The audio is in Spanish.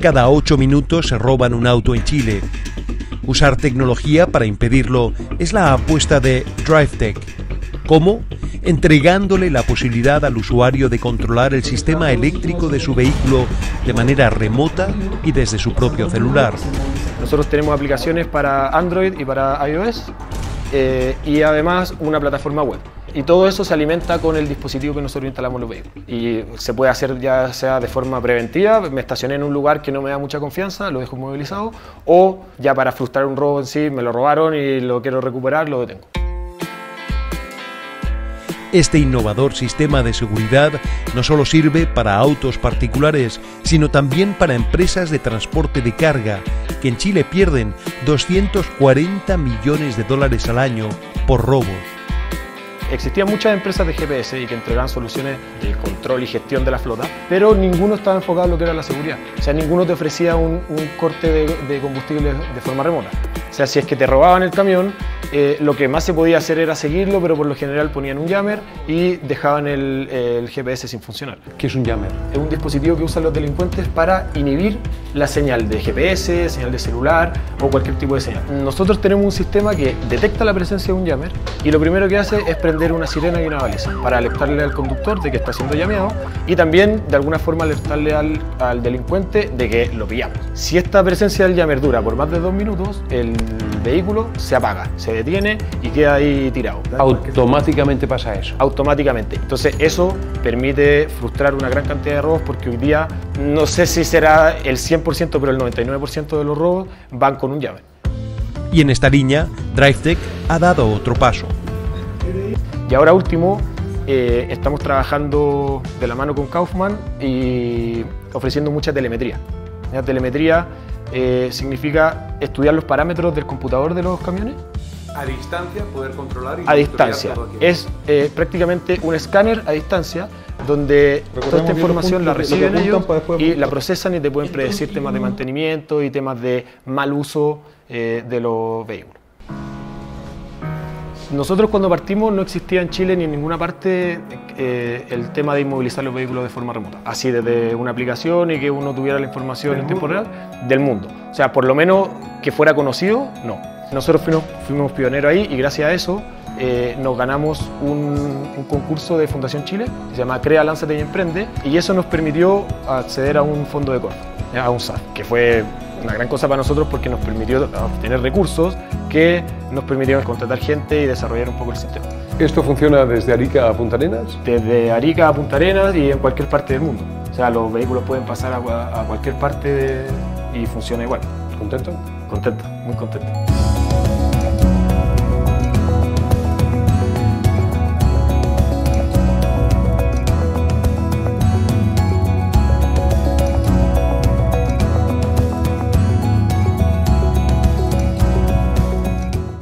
Cada 8 minutos se roban un auto en Chile. Usar tecnología para impedirlo es la apuesta de DriveTech. ¿Cómo? Entregándole la posibilidad al usuario de controlar el sistema eléctrico de su vehículo de manera remota y desde su propio celular. Nosotros tenemos aplicaciones para Android y para iOS y además una plataforma web. Y todo eso se alimenta con el dispositivo que nosotros instalamos los vehículos. Y se puede hacer ya sea de forma preventiva, me estacioné en un lugar que no me da mucha confianza, lo dejo inmovilizado, o ya para frustrar un robo en sí, me lo robaron y lo quiero recuperar, lo detengo. Este innovador sistema de seguridad no solo sirve para autos particulares, sino también para empresas de transporte de carga, que en Chile pierden $240 millones al año por robos. Existían muchas empresas de GPS y que entregaban soluciones de control y gestión de la flota, pero ninguno estaba enfocado en lo que era la seguridad. O sea, ninguno te ofrecía un corte de combustible de forma remota. O sea, si es que te robaban el camión, lo que más se podía hacer era seguirlo, pero por lo general ponían un jammer y dejaban el GPS sin funcionar. ¿Qué es un jammer? Es un dispositivo que usan los delincuentes para inhibir la señal de GPS, señal de celular o cualquier tipo de señal. Nosotros tenemos un sistema que detecta la presencia de un jammer y lo primero que hace es prender una sirena y una baliza para alertarle al conductor de que está siendo llameado y también de alguna forma alertarle al delincuente de que lo pillamos. Si esta presencia del jammer dura por más de 2 minutos, el vehículo se apaga, se detiene y queda ahí tirado. Automáticamente pasa eso. Automáticamente. Entonces eso permite frustrar una gran cantidad de robos porque hoy día no sé si será el 100%, pero el 99% de los robos van con un jammer. Y en esta línea, DriveTech ha dado otro paso. Y ahora último, estamos trabajando de la mano con Kaufman y ofreciendo mucha telemetría. La telemetría significa estudiar los parámetros del computador de los camiones. A distancia, poder controlar y a distancia. Es prácticamente un escáner a distancia donde toda esta información la reciben ellos y la procesan y te pueden predecir temas de mantenimiento y temas de mal uso de los vehículos. Nosotros cuando partimos no existía en Chile ni en ninguna parte el tema de inmovilizar los vehículos de forma remota. Así desde una aplicación y que uno tuviera la información en tiempo real del mundo. O sea, por lo menos que fuera conocido, no. Nosotros fuimos pioneros ahí y gracias a eso nos ganamos un concurso de Fundación Chile que se llama Crea, Lánzate y Emprende y eso nos permitió acceder a un fondo de Corfo, a un SAF, que fue una gran cosa para nosotros porque nos permitió obtener recursos que nos permitieron contratar gente y desarrollar un poco el sistema. ¿Esto funciona desde Arica a Punta Arenas? Desde Arica a Punta Arenas y en cualquier parte del mundo. O sea, los vehículos pueden pasar a cualquier parte y funciona igual. ¿Contento? Contento, muy contento.